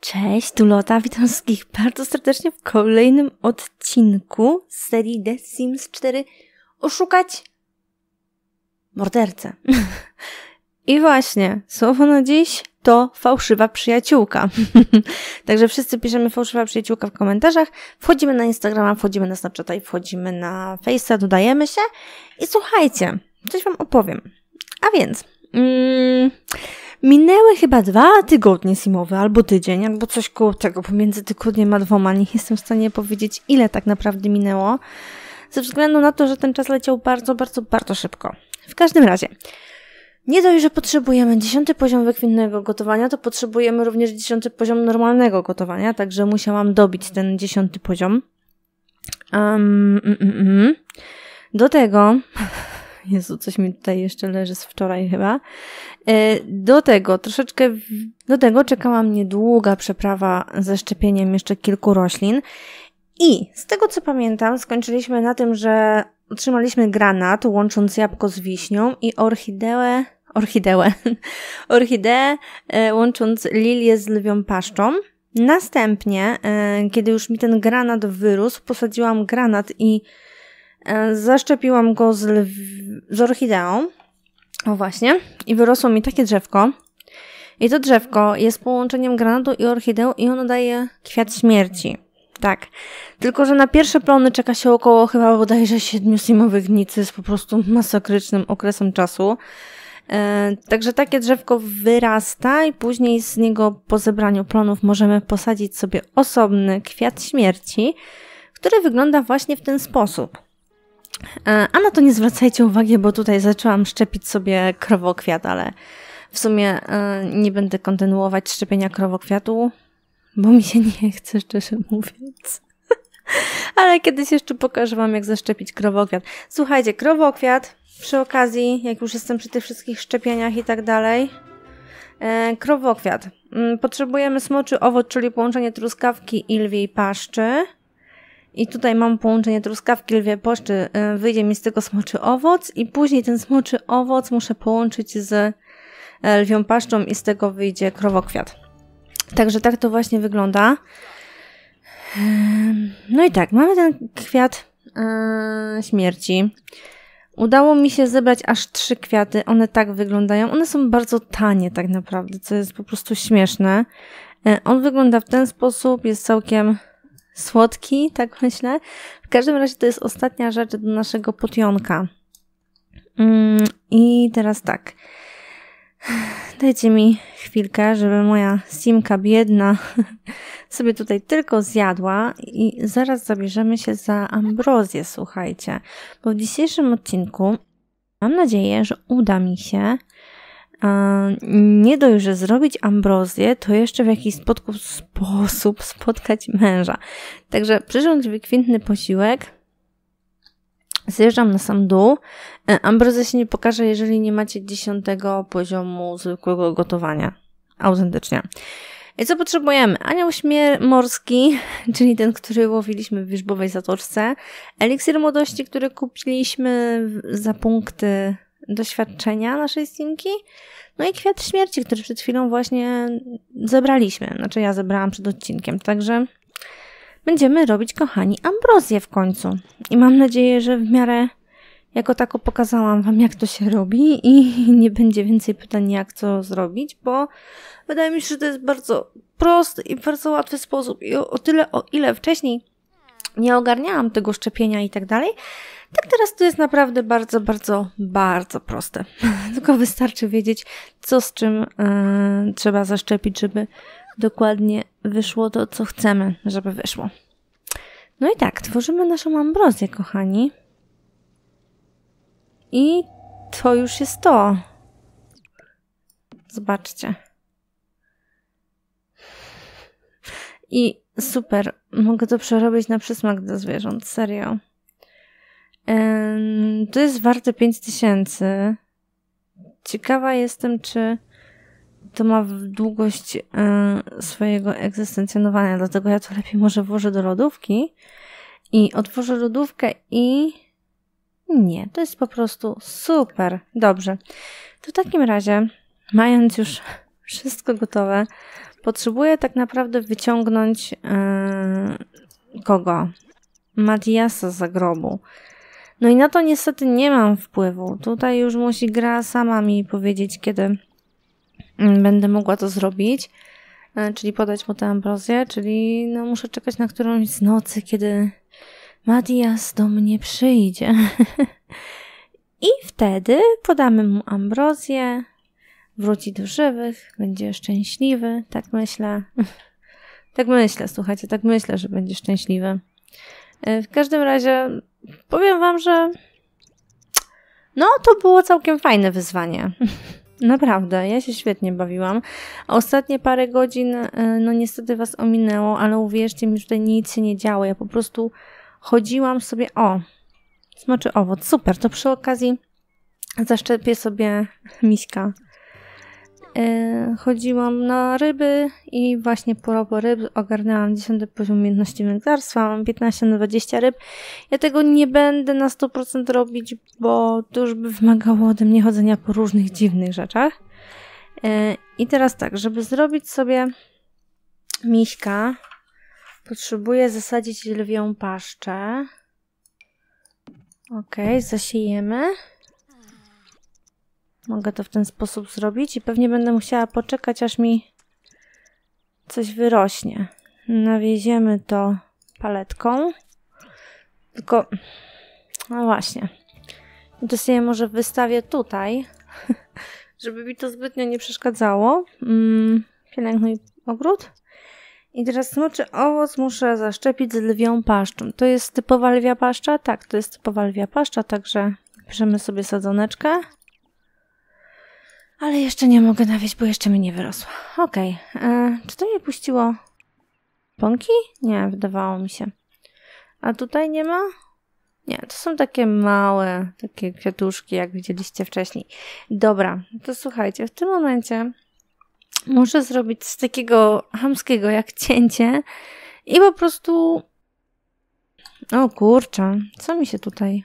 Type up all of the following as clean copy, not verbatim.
Cześć, tu Lotta, witam wszystkich bardzo serdecznie w kolejnym odcinku z serii The Sims 4 Oszukać mordercę. I właśnie, słowo na dziś to fałszywa przyjaciółka. Także wszyscy piszemy fałszywa przyjaciółka w komentarzach, wchodzimy na Instagrama, wchodzimy na Snapchata i wchodzimy na Face'a, dodajemy się i słuchajcie, coś wam opowiem. A więc... minęły chyba 2 tygodnie simowe, albo tydzień, albo coś koło tego, pomiędzy tygodniem a 2, nie jestem w stanie powiedzieć, ile tak naprawdę minęło, ze względu na to, że ten czas leciał bardzo szybko. W każdym razie, nie dość, że potrzebujemy 10. poziom wykwintnego gotowania, to potrzebujemy również 10. poziom normalnego gotowania, także musiałam dobić ten 10. poziom. Do tego... Jezu, coś mi tutaj jeszcze leży z wczoraj chyba. Do tego czekała mnie długa przeprawa ze szczepieniem jeszcze kilku roślin. I z tego co pamiętam, skończyliśmy na tym, że otrzymaliśmy granat, łącząc jabłko z wiśnią i orchideę, łącząc lilię z lwią paszczą. Następnie, kiedy już mi ten granat wyrósł, posadziłam granat i zaszczepiłam go z orchideą, o właśnie, i wyrosło mi takie drzewko. I to drzewko jest połączeniem granatu i orchideą i ono daje kwiat śmierci. Tak, tylko że na pierwsze plony czeka się około chyba bodajże 7 simowych dni, co jest po prostu masakrycznym okresem czasu. Także takie drzewko wyrasta i później z niego po zebraniu plonów możemy posadzić sobie osobny kwiat śmierci, który wygląda właśnie w ten sposób. A na to nie zwracajcie uwagi, bo tutaj zaczęłam szczepić sobie krowokwiat, ale w sumie nie będę kontynuować szczepienia krowokwiatu, bo mi się nie chce, szczerze mówiąc. Ale kiedyś jeszcze pokażę wam, jak zaszczepić krowokwiat. Słuchajcie, krowokwiat przy okazji, jak już jestem przy tych wszystkich szczepieniach i tak dalej. Krowokwiat. Potrzebujemy smoczy owoc, czyli połączenie truskawki i lwiej paszczy. I tutaj mam połączenie truskawki, lwiej paszczy, wyjdzie mi z tego smoczy owoc i później ten smoczy owoc muszę połączyć z lwią paszczą i z tego wyjdzie krowokwiat. Także tak to właśnie wygląda. No i tak, mamy ten kwiat śmierci. Udało mi się zebrać aż 3 kwiaty, one tak wyglądają. One są bardzo tanie tak naprawdę, co jest po prostu śmieszne. On wygląda w ten sposób, jest całkiem... słodki, tak myślę. W każdym razie to jest ostatnia rzecz do naszego potionka. I teraz tak. Dajcie mi chwilkę, żeby moja simka biedna sobie tutaj tylko zjadła i zaraz zabierzemy się za ambrozję, słuchajcie. Bo w dzisiejszym odcinku mam nadzieję, że uda mi się nie dość, że zrobić ambrozję, to jeszcze w jakiś sposób spotkać męża. Także przyrządź wykwintny posiłek, zjeżdżam na sam dół. Ambrozja się nie pokaże, jeżeli nie macie 10. poziomu zwykłego gotowania. Autentycznie. I co potrzebujemy? Anioł morski, czyli ten, który łowiliśmy w wierzbowej zatoczce. Eliksir młodości, który kupiliśmy za punkty doświadczenia naszej simki, no i kwiat śmierci, który przed chwilą właśnie zebraliśmy, znaczy ja zebrałam przed odcinkiem, także będziemy robić, kochani, ambrozję w końcu i mam nadzieję, że w miarę jako tako pokazałam wam, jak to się robi i nie będzie więcej pytań, jak co zrobić, bo wydaje mi się, że to jest bardzo prosty i bardzo łatwy sposób i o tyle, o ile wcześniej nie ogarniałam tego szczepienia i tak dalej, tak teraz to jest naprawdę bardzo proste. Tylko wystarczy wiedzieć, co z czym trzeba zaszczepić, żeby dokładnie wyszło to, co chcemy, żeby wyszło. No i tak, tworzymy naszą ambrozję, kochani. I to już jest to. Zobaczcie. I super, mogę to przerobić na przysmak dla zwierząt, serio. To jest warte 5000. Ciekawa jestem, czy to ma długość swojego egzystencjonowania, dlatego ja to lepiej może włożę do lodówki i otworzę lodówkę i... nie, to jest po prostu super. Dobrze, to w takim razie, mając już wszystko gotowe, Potrzebuję tak naprawdę wyciągnąć kogo? Matthiasa z zagrobu. No i na to niestety nie mam wpływu. Tutaj już musi gra sama mi powiedzieć, kiedy będę mogła to zrobić. Czyli podać mu tę ambrozję, czyli no muszę czekać na którąś z nocy, kiedy Matthias do mnie przyjdzie. I wtedy podamy mu ambrozję, wróci do żywych, będzie szczęśliwy, tak myślę. Tak myślę, słuchajcie, tak myślę, że będzie szczęśliwy. W każdym razie powiem wam, że no to było całkiem fajne wyzwanie. Naprawdę, ja się świetnie bawiłam. Ostatnie parę godzin, no niestety was ominęło, ale uwierzcie mi, że tutaj nic się nie działo. Ja po prostu chodziłam sobie, o, smoczy owoc, super, to przy okazji zaszczepię sobie miska. Chodziłam na ryby i właśnie po robo ryb ogarnęłam 10. poziom umiejętności wędkarstwa, mam 15 na 20 ryb. Ja tego nie będę na 100% robić, bo to już by wymagało ode mnie chodzenia po różnych dziwnych rzeczach. I teraz tak, żeby zrobić sobie miśka, potrzebuję zasadzić lwią paszczę. Ok, zasiejemy. Mogę to w ten sposób zrobić i pewnie będę musiała poczekać, aż mi coś wyrośnie. Nawieziemy to paletką. Tylko, no właśnie. To sobie może wystawię tutaj, żeby mi to zbytnio nie przeszkadzało. Pielęgnuj ogród. I teraz smoczy owoc muszę zaszczepić z lwią paszczą. To jest typowa lwia paszcza? Tak, to jest typowa lwia paszcza, także bierzemy sobie sadzoneczkę. Ale jeszcze nie mogę nawieźć, bo jeszcze mi nie wyrosła. Okej. Czy to mnie puściło ponki? Nie, wydawało mi się. A tutaj nie ma? Nie, to są takie małe, takie kwiatuszki, jak widzieliście wcześniej. Dobra, to słuchajcie, w tym momencie muszę zrobić z takiego chamskiego jak cięcie i po prostu... O kurczę, co mi się tutaj...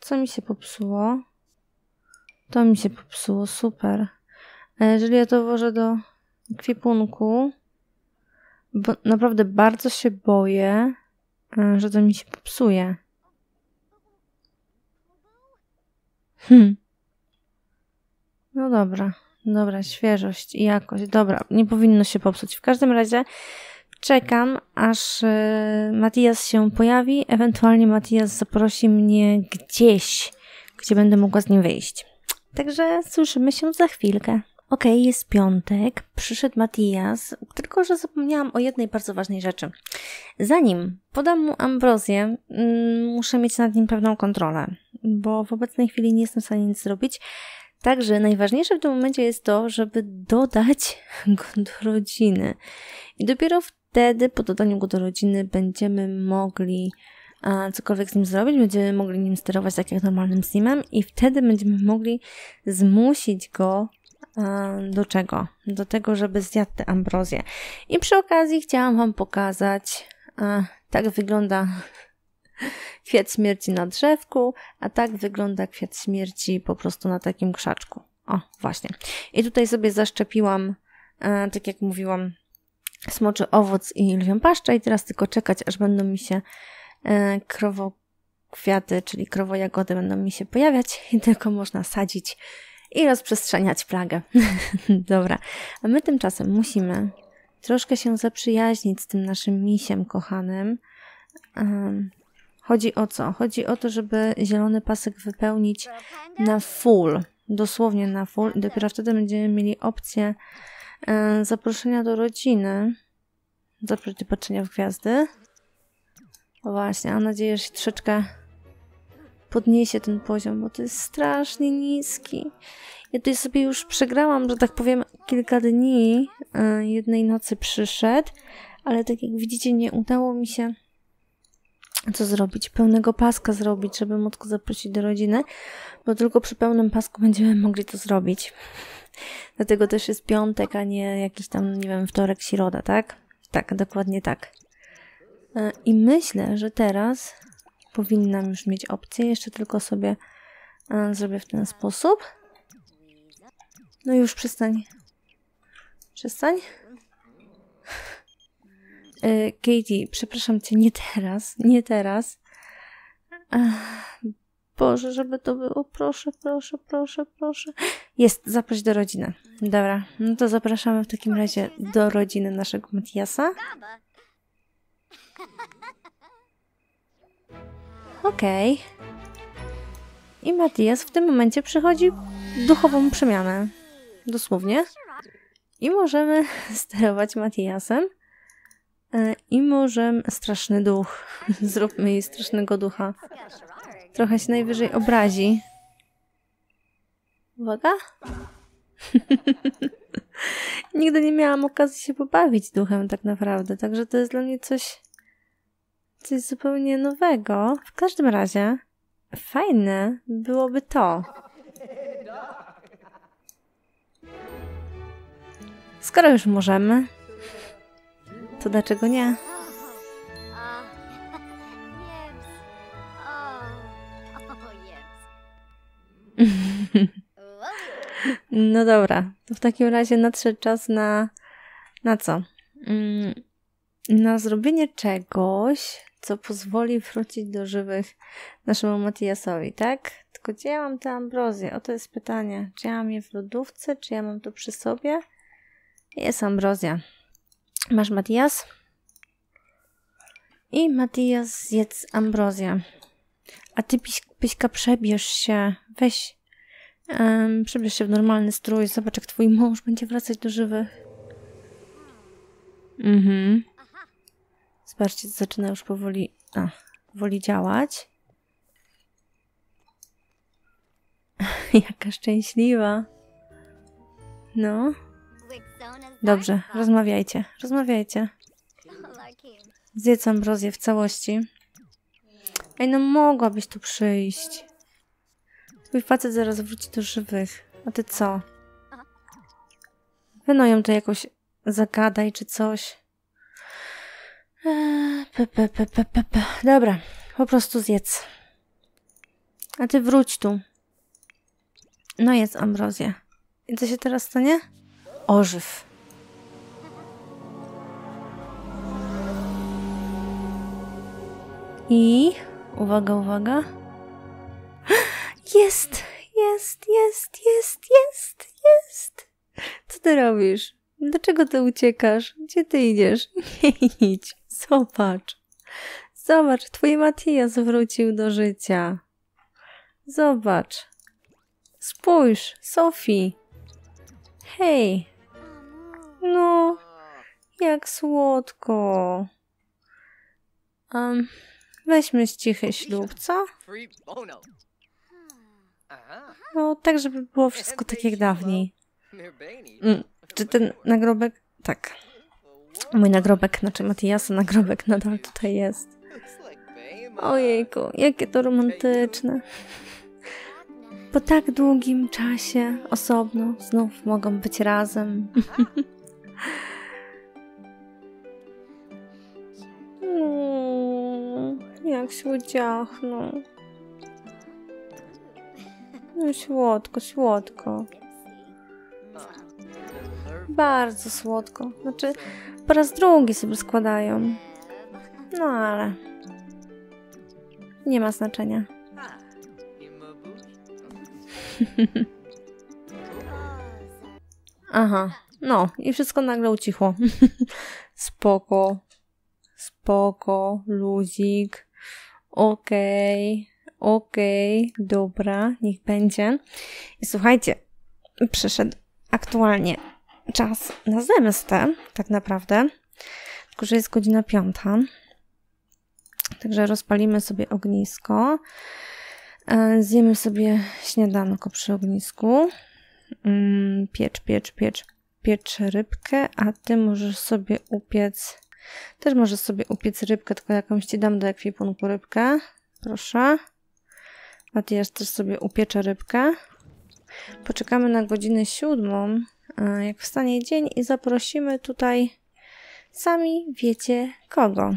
Co mi się popsuło? To mi się popsuło, super. A jeżeli ja to włożę do kwipunku, bo naprawdę bardzo się boję, że to mi się popsuje. No dobra, dobra, świeżość i jakość. Dobra, nie powinno się popsuć. W każdym razie czekam, aż Matthias się pojawi, ewentualnie Matthias zaprosi mnie gdzieś, gdzie będę mogła z nim wyjść. Także słyszymy się za chwilkę. Okej, jest piątek, przyszedł Matthias, tylko że zapomniałam o jednej bardzo ważnej rzeczy. Zanim podam mu ambrozję, muszę mieć nad nim pewną kontrolę, bo w obecnej chwili nie jestem w stanie nic zrobić. Także najważniejsze w tym momencie jest to, żeby dodać go do rodziny. I dopiero wtedy, po dodaniu go do rodziny, będziemy mogli... cokolwiek z nim zrobić, będziemy mogli nim sterować tak jak normalnym simem i wtedy będziemy mogli zmusić go do czego? Do tego, żeby zjadł tę ambrozję. I przy okazji chciałam wam pokazać, tak wygląda kwiat śmierci na drzewku, a tak wygląda kwiat śmierci po prostu na takim krzaczku. O, właśnie. I tutaj sobie zaszczepiłam, tak jak mówiłam, smoczy owoc i lwią paszczę i teraz tylko czekać, aż będą mi się krowokwiaty, czyli krowojagody będą mi się pojawiać i tylko można sadzić i rozprzestrzeniać plagę. Dobra, a my tymczasem musimy troszkę się zaprzyjaźnić z tym naszym misiem kochanym. Chodzi o co? Chodzi o to, żeby zielony pasek wypełnić na full, dosłownie na full i dopiero wtedy będziemy mieli opcję zaproszenia do rodziny, do patrzenia w gwiazdy. O właśnie, mam nadzieję, że się troszeczkę podniesie ten poziom, bo to jest strasznie niski. Ja tutaj sobie już przegrałam, że tak powiem, kilka dni. Jednej nocy przyszedł, ale tak jak widzicie, nie udało mi się co zrobić? Pełnego paska zrobić, żeby móc go zaprosić do rodziny, bo tylko przy pełnym pasku będziemy mogli to zrobić. Dlatego też jest piątek, a nie jakiś tam, nie wiem, wtorek, środa, tak? Tak, dokładnie tak. I myślę, że teraz powinnam już mieć opcję. Jeszcze tylko sobie zrobię w ten sposób. No już przestań. Przestań. Katie, przepraszam cię, nie teraz, nie teraz. Boże, żeby to było, proszę, proszę, proszę, proszę. Jest, zaproś do rodziny. Dobra, no to zapraszamy w takim razie do rodziny naszego Matthiasa. Okej. I Matthias w tym momencie przechodzi duchową przemianę. Dosłownie. I możemy sterować Matthiasem. I możemy... Straszny duch. Zróbmy jej strasznego ducha. Trochę się najwyżej obrazi. Uwaga. Nigdy nie miałam okazji się pobawić duchem tak naprawdę. Także to jest dla mnie coś zupełnie nowego. W każdym razie fajne byłoby to. Skoro już możemy, to dlaczego nie? No dobra, to w takim razie nadszedł czas na co? Na zrobienie czegoś, co pozwoli wrócić do żywych naszemu Matthiasowi, tak? Tylko gdzie ja mam tę ambrozję? O, to jest pytanie. Czy ja mam je w lodówce? Czy ja mam to przy sobie? Jest ambrozja. Masz, Matthias? I Matthias zjedz ambrozję. A ty, Pyśka, przebierz się. Weź. Przebierz się w normalny strój. Zobacz, jak twój mąż będzie wracać do żywych. Zobaczcie, zaczyna już powoli, powoli działać. Jaka szczęśliwa. No. Dobrze, rozmawiajcie. Rozmawiajcie. Zjedz ambrozję w całości. Ej, no mogłabyś tu przyjść. Twój facet zaraz wróci do żywych. A ty co? Wynoją to jakoś... Zagadaj czy coś. Dobra, po prostu zjedz. A ty wróć tu. No jest ambrozja. I co się teraz stanie? Ożyw. I... Uwaga, uwaga. Jest! Jest, jest, jest, jest, jest! Co ty robisz? Dlaczego ty uciekasz? Gdzie ty idziesz? Nie idź. Zobacz. Zobacz, twój Matthias wrócił do życia. Zobacz. Spójrz, Sophie. Hej. No, jak słodko. Weźmy cichy ślub, co? No, tak, żeby było wszystko tak jak dawniej. Czy ten nagrobek... Tak. Mój nagrobek, znaczy Matthiasa nagrobek nadal tutaj jest. Ojejku, jakie to romantyczne. Po tak długim czasie osobno znów mogą być razem. Jak się udziachną. No słodko, słodko. Bardzo słodko. Znaczy, po raz drugi sobie składają. No ale... Nie ma znaczenia. Aha. No. I wszystko nagle ucichło. Spoko. Spoko. Luzik. Okej. Okej. Dobra. Niech będzie. I słuchajcie. Przyszedł aktualnie czas na zemstę, tak naprawdę. Tylko, że jest godzina 5. Także rozpalimy sobie ognisko. Zjemy sobie śniadanko przy ognisku. Piecz rybkę, a ty możesz sobie upiec... Też możesz sobie upiec rybkę, tylko jakąś ci dam do ekwipunku rybkę. Proszę. Matthias też sobie upiecze rybkę. Poczekamy na godzinę 7. Jak wstanie dzień i zaprosimy tutaj sami wiecie kogo.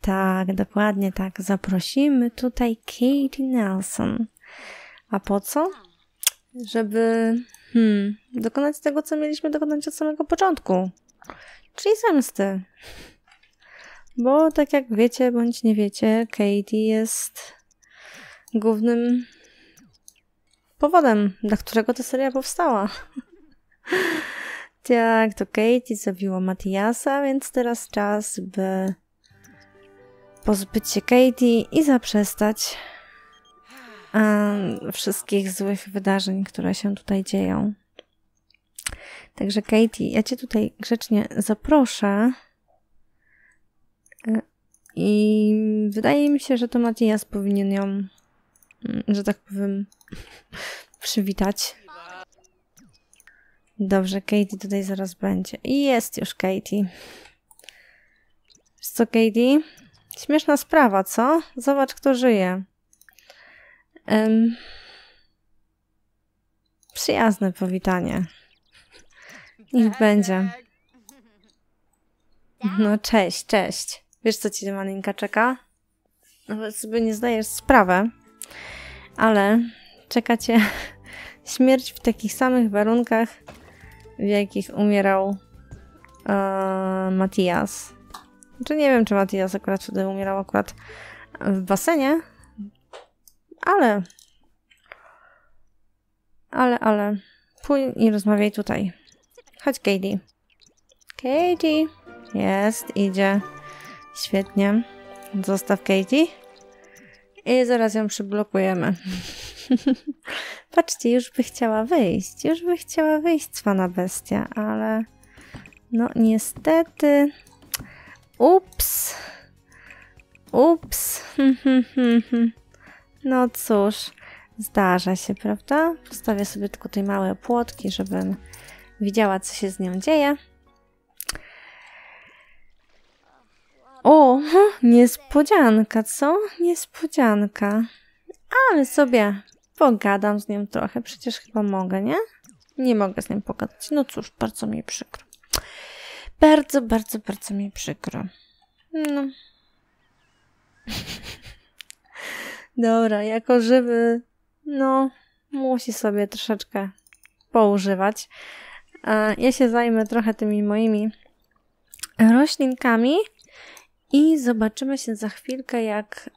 Tak, dokładnie tak. Zaprosimy tutaj Katie Nelson. A po co? Żeby Dokonać tego, co mieliśmy dokonać od samego początku. Czyli zemsty. Bo tak jak wiecie bądź nie wiecie, Katie jest głównym powodem, dla którego ta seria powstała. Tak, to Katie zabiła Matthiasa, więc teraz czas, by pozbyć się Katie i zaprzestać wszystkich złych wydarzeń, które się tutaj dzieją. Także Katie, ja cię tutaj grzecznie zaproszę i wydaje mi się, że to Matthias powinien ją, że tak powiem, przywitać. Dobrze, Katie tutaj zaraz będzie. I jest już Katie. Wiesz co, Katie? Śmieszna sprawa, co? Zobacz, kto żyje. Przyjazne powitanie. Niech będzie. No cześć, cześć. Wiesz, co ci malinka czeka? Nawet sobie nie zdajesz sprawy, ale czeka cię śmierć w takich samych warunkach, w jakich umierał Matthias. Znaczy nie wiem, czy Matthias akurat wtedy umierał w basenie, ale pójdź i rozmawiaj tutaj. Chodź, Katie. Katie! Jest, idzie. Świetnie. Zostaw Katie. I zaraz ją przyblokujemy. Patrzcie, już by chciała wyjść. Już by chciała wyjść, cwana bestia, ale... No, niestety... Ups! Ups! No cóż, zdarza się, prawda? Postawię sobie tylko te małe płotki, żebym widziała, co się z nią dzieje. O, niespodzianka, co? Niespodzianka. Ale sobie pogadam z nią trochę. Przecież chyba mogę, nie? Nie mogę z nią pogadać. No cóż, bardzo mi przykro. Bardzo, bardzo, bardzo mi przykro. No. Dobra, jako żywy, no, musi sobie troszeczkę poużywać. Ja się zajmę trochę tymi moimi roślinkami i zobaczymy się za chwilkę, jak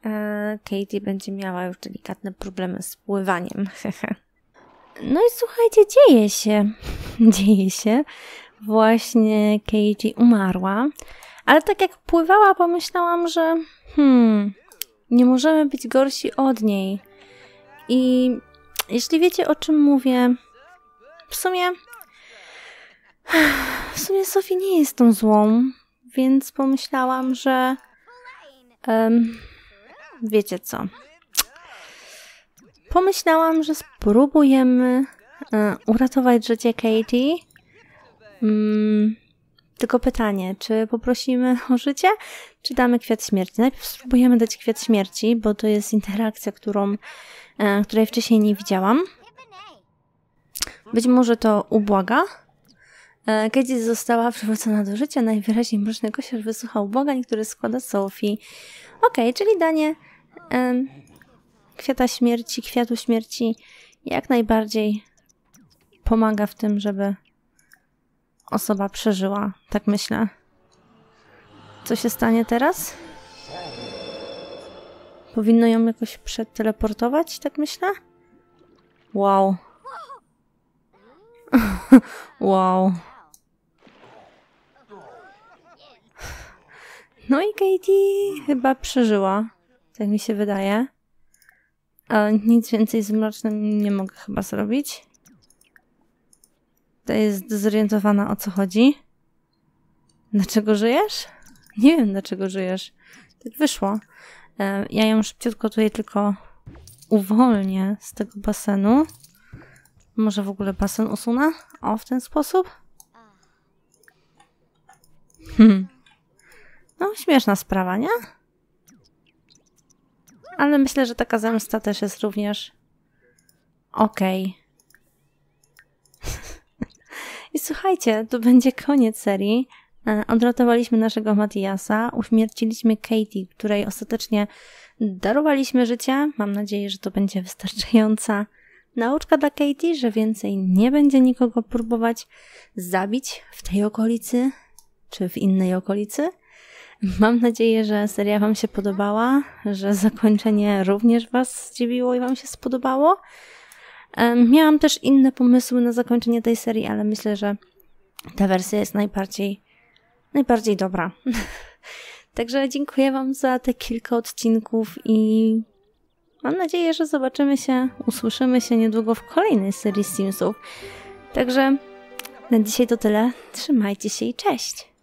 Katie będzie miała już delikatne problemy z pływaniem. No i słuchajcie, dzieje się. Dzieje się. Właśnie Katie umarła. Ale tak jak pływała, pomyślałam, że nie możemy być gorsi od niej. I jeśli wiecie, o czym mówię, w sumie Sophie nie jest tą złą, więc pomyślałam, że wiecie co? Pomyślałam, że spróbujemy uratować życie Katie. Tylko pytanie, czy poprosimy o życie, czy damy kwiat śmierci? Najpierw spróbujemy dać kwiat śmierci, bo to jest interakcja, której wcześniej nie widziałam. Być może to ubłaga. Katie została przywrócona do życia, najwyraźniej mroczny kosiarz wysłuchał błagań, który składa Sophie. Okej, czyli danie kwiatu śmierci jak najbardziej pomaga w tym, żeby osoba przeżyła, tak myślę. Co się stanie teraz? Powinno ją jakoś przeteleportować, tak myślę? Wow. Wow. No i Katie chyba przeżyła. Tak mi się wydaje. Ale nic więcej z mrocznym nie mogę chyba zrobić. Ta jest zorientowana, o co chodzi. Dlaczego żyjesz? Nie wiem, dlaczego żyjesz. Tak wyszło. Ja ją szybciutko tutaj tylko uwolnię z tego basenu. Może w ogóle basen usunę? O, w ten sposób? No, śmieszna sprawa, nie? Ale myślę, że taka zemsta też jest również okej. I słuchajcie, to będzie koniec serii. Odratowaliśmy naszego Matthiasa, uśmierciliśmy Katie, której ostatecznie darowaliśmy życie. Mam nadzieję, że to będzie wystarczająca Nauczka dla Katie, że więcej nie będzie nikogo próbować zabić w tej okolicy czy w innej okolicy. Mam nadzieję, że seria Wam się podobała, że zakończenie również Was zdziwiło i Wam się spodobało. Miałam też inne pomysły na zakończenie tej serii, ale myślę, że ta wersja jest najbardziej dobra. Także dziękuję Wam za te kilka odcinków i mam nadzieję, że zobaczymy się, usłyszymy się niedługo w kolejnej serii Simsów. Także na dzisiaj to tyle. Trzymajcie się i cześć!